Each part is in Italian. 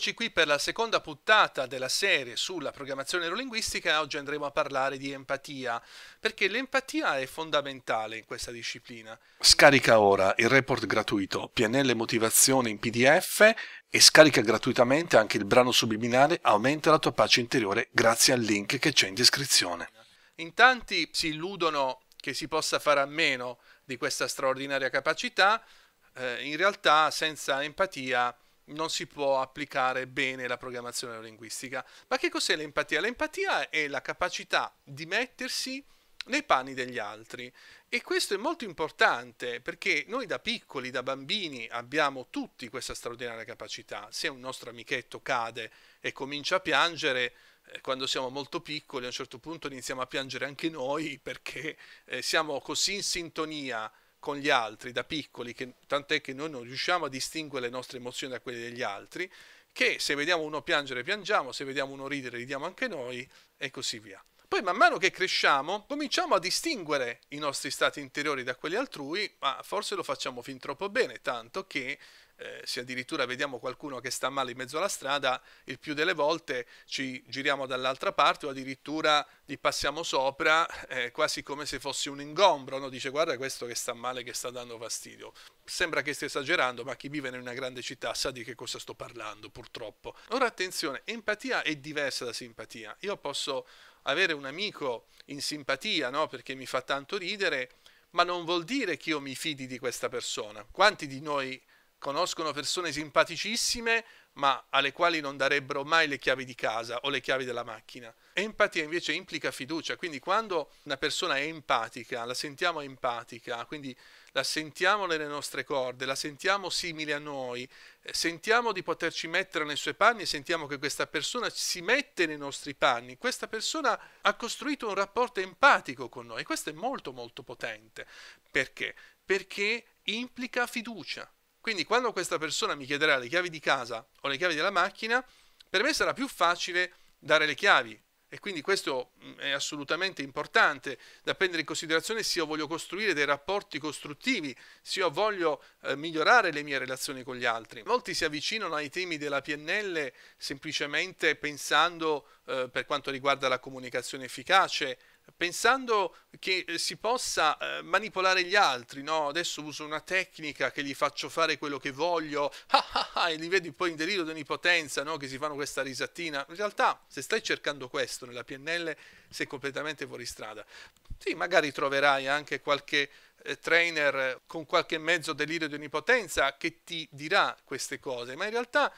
Eccoci qui per la seconda puntata della serie sulla programmazione neurolinguistica. Oggi andremo a parlare di empatia, perché l'empatia è fondamentale in questa disciplina. Scarica ora il report gratuito PNL Motivazione in PDF e scarica gratuitamente anche il brano subliminale Aumenta la tua pace interiore grazie al link che c'è in descrizione. In tanti si illudono che si possa fare a meno di questa straordinaria capacità, in realtà senza empatia non si può applicare bene la programmazione neurolinguistica. Ma che cos'è l'empatia? L'empatia è la capacità di mettersi nei panni degli altri, e questo è molto importante perché noi da piccoli, da bambini, abbiamo tutti questa straordinaria capacità. Se un nostro amichetto cade e comincia a piangere, quando siamo molto piccoli a un certo punto iniziamo a piangere anche noi, perché siamo così in sintonia con gli altri da piccoli, che tant'è che noi non riusciamo a distinguere le nostre emozioni da quelle degli altri, che se vediamo uno piangere piangiamo, se vediamo uno ridere ridiamo anche noi, e così via. Poi man mano che cresciamo cominciamo a distinguere i nostri stati interiori da quelli altrui, ma forse lo facciamo fin troppo bene, tanto che se addirittura vediamo qualcuno che sta male in mezzo alla strada, il più delle volte ci giriamo dall'altra parte o addirittura gli passiamo sopra, quasi come se fosse un ingombro, no? Dice: guarda questo che sta male, che sta dando fastidio. Sembra che stia esagerando, ma chi vive in una grande città sa di che cosa sto parlando, purtroppo. Ora attenzione, empatia è diversa da simpatia. Io posso avere un amico in simpatia, no? Perché mi fa tanto ridere, ma non vuol dire che io mi fidi di questa persona. Quanti di noi conoscono persone simpaticissime ma alle quali non darebbero mai le chiavi di casa o le chiavi della macchina? Empatia invece implica fiducia, quindi quando una persona è empatica, la sentiamo empatica, quindi la sentiamo nelle nostre corde, la sentiamo simile a noi, sentiamo di poterci mettere nei suoi panni, sentiamo che questa persona si mette nei nostri panni, questa persona ha costruito un rapporto empatico con noi. Questo è molto molto potente. Perché? Perché implica fiducia. Quindi quando questa persona mi chiederà le chiavi di casa o le chiavi della macchina, per me sarà più facile dare le chiavi, e quindi questo è assolutamente importante da prendere in considerazione se io voglio costruire dei rapporti costruttivi, se io voglio migliorare le mie relazioni con gli altri. Molti si avvicinano ai temi della PNL semplicemente pensando, per quanto riguarda la comunicazione efficace, pensando che si possa manipolare gli altri, no? Adesso uso una tecnica che gli faccio fare quello che voglio, e li vedi poi in delirio di onnipotenza, no? Che si fanno questa risatina. In realtà, se stai cercando questo nella PNL, sei completamente fuori strada. Sì, magari troverai anche qualche trainer con qualche mezzo delirio di onnipotenza che ti dirà queste cose, ma in realtà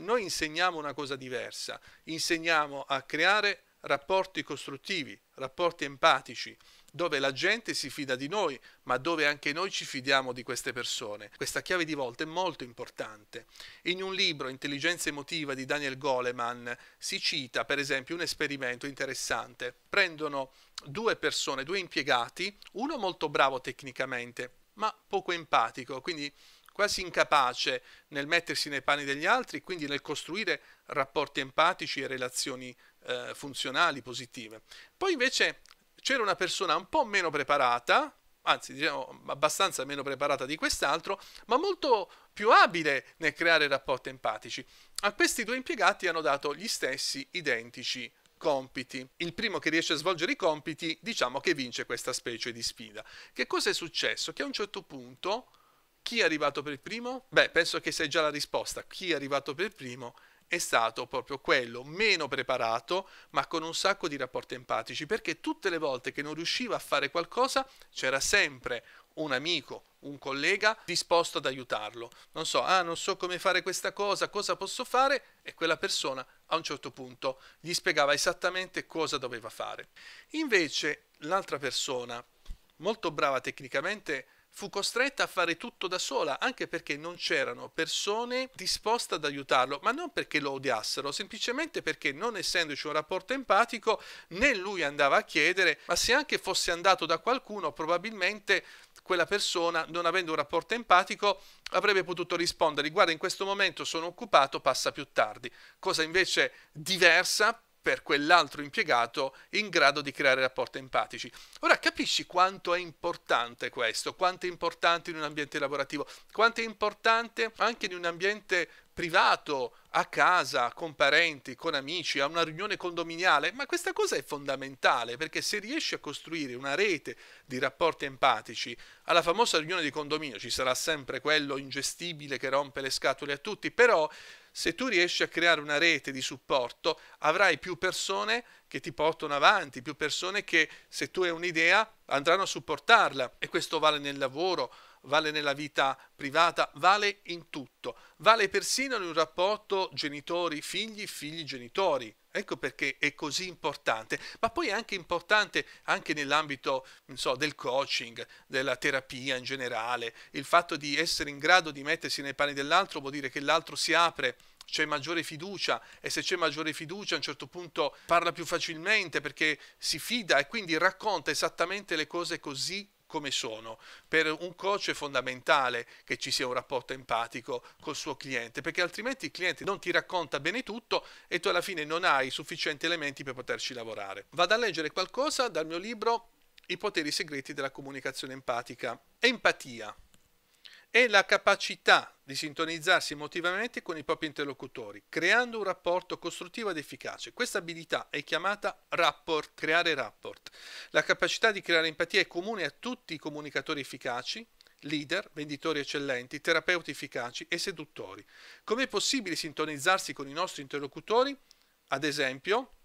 noi insegniamo una cosa diversa. Insegniamo a creare rapporti costruttivi, rapporti empatici, dove la gente si fida di noi, ma dove anche noi ci fidiamo di queste persone. Questa chiave di volta è molto importante. In un libro, Intelligenza emotiva di Daniel Goleman, si cita per esempio un esperimento interessante. Prendono due persone, due impiegati, uno molto bravo tecnicamente, ma poco empatico, quindi quasi incapace nel mettersi nei panni degli altri, quindi nel costruire rapporti empatici e relazioni funzionali, positive. Poi invece c'era una persona un po' meno preparata, anzi diciamo abbastanza meno preparata di quest'altro, ma molto più abile nel creare rapporti empatici. A questi due impiegati hanno dato gli stessi identici compiti. Il primo che riesce a svolgere i compiti, diciamo che vince questa specie di sfida. Che cosa è successo? Che a un certo punto chi è arrivato per primo? Beh, penso che sai già la risposta. Chi è arrivato per primo è stato proprio quello meno preparato, ma con un sacco di rapporti empatici, perché tutte le volte che non riusciva a fare qualcosa c'era sempre un amico, un collega disposto ad aiutarlo. Non so, non so come fare questa cosa, cosa posso fare? E quella persona a un certo punto gli spiegava esattamente cosa doveva fare. Invece l'altra persona, molto brava tecnicamente, fu costretta a fare tutto da sola, anche perché non c'erano persone disposte ad aiutarlo, ma non perché lo odiassero, semplicemente perché, non essendoci un rapporto empatico, né lui andava a chiedere, ma se anche fosse andato da qualcuno, probabilmente quella persona, non avendo un rapporto empatico, avrebbe potuto rispondere: guarda, in questo momento sono occupato, passa più tardi. Cosa invece diversa per quell'altro impiegato in grado di creare rapporti empatici. Ora capisci quanto è importante questo, quanto è importante in un ambiente lavorativo, quanto è importante anche in un ambiente privato, a casa, con parenti, con amici, a una riunione condominiale, ma questa cosa è fondamentale, perché se riesci a costruire una rete di rapporti empatici, alla famosa riunione di condominio ci sarà sempre quello ingestibile che rompe le scatole a tutti, però se tu riesci a creare una rete di supporto, avrai più persone che ti portano avanti, più persone che, se tu hai un'idea, andranno a supportarla, e questo vale nel lavoro, vale nella vita privata, vale in tutto, vale persino in un rapporto genitori-figli, figli-genitori. Ecco perché è così importante, ma poi è anche importante anche nell'ambito, non so, del coaching, della terapia in generale. Il fatto di essere in grado di mettersi nei panni dell'altro vuol dire che l'altro si apre, c'è maggiore fiducia, e se c'è maggiore fiducia a un certo punto parla più facilmente perché si fida e quindi racconta esattamente le cose così come sono. Per un coach è fondamentale che ci sia un rapporto empatico col suo cliente, perché altrimenti il cliente non ti racconta bene tutto e tu alla fine non hai sufficienti elementi per poterci lavorare. Vado a leggere qualcosa dal mio libro I poteri segreti della comunicazione empatica. Empatia è la capacità di sintonizzarsi emotivamente con i propri interlocutori, creando un rapporto costruttivo ed efficace. Questa abilità è chiamata rapport, creare rapport. La capacità di creare empatia è comune a tutti i comunicatori efficaci, leader, venditori eccellenti, terapeuti efficaci e seduttori. Com'è possibile sintonizzarsi con i nostri interlocutori? Ad esempio,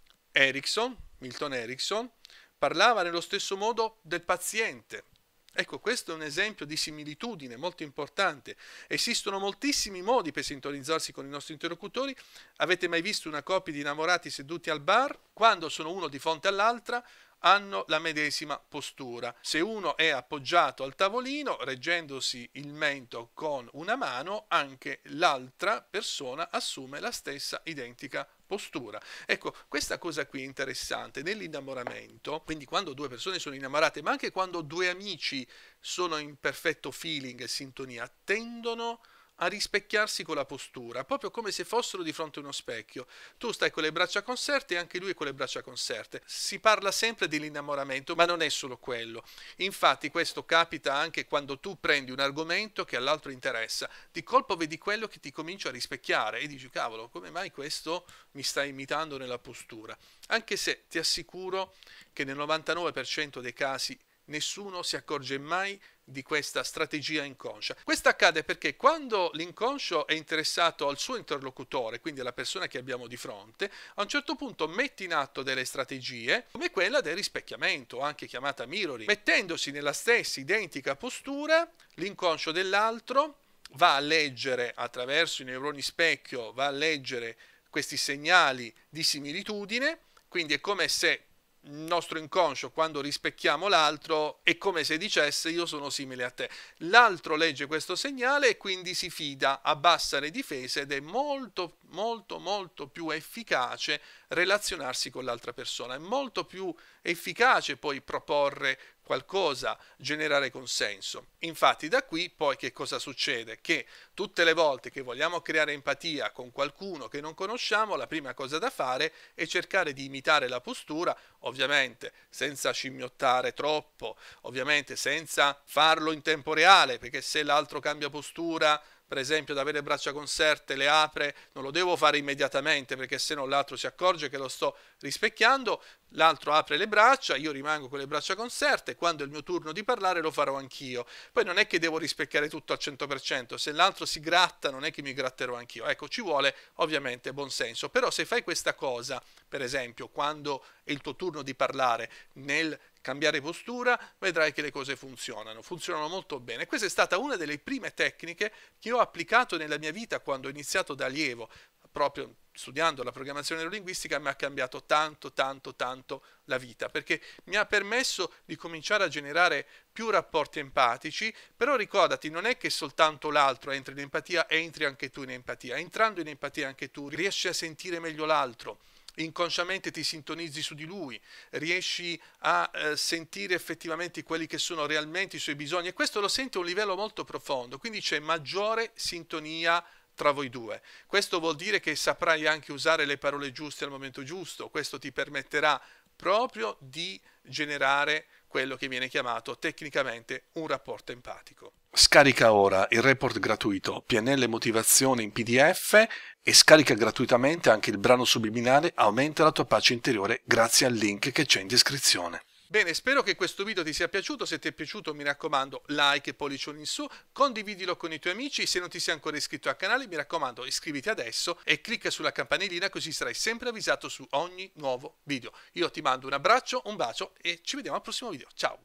Milton Erickson, parlava nello stesso modo del paziente. Ecco, questo è un esempio di similitudine molto importante. Esistono moltissimi modi per sintonizzarsi con i nostri interlocutori. Avete mai visto una coppia di innamorati seduti al bar? Quando sono uno di fronte all'altra, hanno la medesima postura. Se uno è appoggiato al tavolino, reggendosi il mento con una mano, anche l'altra persona assume la stessa identica postura. Ecco, questa cosa qui è interessante nell'innamoramento, quindi quando due persone sono innamorate, ma anche quando due amici sono in perfetto feeling e sintonia, tendono a rispecchiarsi con la postura, proprio come se fossero di fronte a uno specchio. Tu stai con le braccia conserte e anche lui con le braccia conserte. Si parla sempre dell'innamoramento, ma non è solo quello. Infatti questo capita anche quando tu prendi un argomento che all'altro interessa, di colpo vedi quello che ti comincia a rispecchiare e dici: cavolo, come mai questo mi sta imitando nella postura? Anche se ti assicuro che nel 99% dei casi nessuno si accorge mai di questa strategia inconscia. Questo accade perché quando l'inconscio è interessato al suo interlocutore, quindi alla persona che abbiamo di fronte, a un certo punto mette in atto delle strategie come quella del rispecchiamento, anche chiamata mirroring. Mettendosi nella stessa identica postura, l'inconscio dell'altro va a leggere, attraverso i neuroni specchio, va a leggere questi segnali di similitudine. Quindi è come se il nostro inconscio, quando rispecchiamo l'altro, è come se dicesse: io sono simile a te. L'altro legge questo segnale e quindi si fida, abbassa le difese ed è molto molto molto più efficace relazionarsi con l'altra persona, è molto più efficace poi proporre qualcosa, generare consenso. Infatti da qui poi che cosa succede? Che tutte le volte che vogliamo creare empatia con qualcuno che non conosciamo, la prima cosa da fare è cercare di imitare la postura, ovviamente senza scimmiottare troppo, ovviamente senza farlo in tempo reale, perché se l'altro cambia postura, per esempio, da avere braccia conserte, le apre, non lo devo fare immediatamente, perché se no l'altro si accorge che lo sto rispecchiando, l'altro apre le braccia, io rimango con le braccia conserte, quando è il mio turno di parlare lo farò anch'io. Poi non è che devo rispecchiare tutto al 100%, se l'altro si gratta non è che mi gratterò anch'io. Ecco, ci vuole ovviamente buon senso, però se fai questa cosa, per esempio, quando è il tuo turno di parlare, nel cambiare postura, vedrai che le cose funzionano molto bene. Questa è stata una delle prime tecniche che ho applicato nella mia vita quando ho iniziato da allievo, proprio studiando la programmazione neurolinguistica. Mi ha cambiato tanto, tanto, tanto la vita, perché mi ha permesso di cominciare a generare più rapporti empatici. Però ricordati, non è che soltanto l'altro entra in empatia, entri anche tu in empatia. Entrando in empatia anche tu riesci a sentire meglio l'altro, inconsciamente ti sintonizzi su di lui, riesci a sentire effettivamente quelli che sono realmente i suoi bisogni, e questo lo senti a un livello molto profondo, quindi c'è maggiore sintonia tra voi due. Questo vuol dire che saprai anche usare le parole giuste al momento giusto, questo ti permetterà proprio di generare quello che viene chiamato tecnicamente un rapporto empatico. Scarica ora il report gratuito PNL Motivazione in PDF e scarica gratuitamente anche il brano subliminale Aumenta la tua pace interiore grazie al link che c'è in descrizione. Bene, spero che questo video ti sia piaciuto. Se ti è piaciuto, mi raccomando, like e pollicione in su, condividilo con i tuoi amici. Se non ti sei ancora iscritto al canale, mi raccomando, iscriviti adesso e clicca sulla campanellina, così sarai sempre avvisato su ogni nuovo video. Io ti mando un abbraccio, un bacio e ci vediamo al prossimo video. Ciao!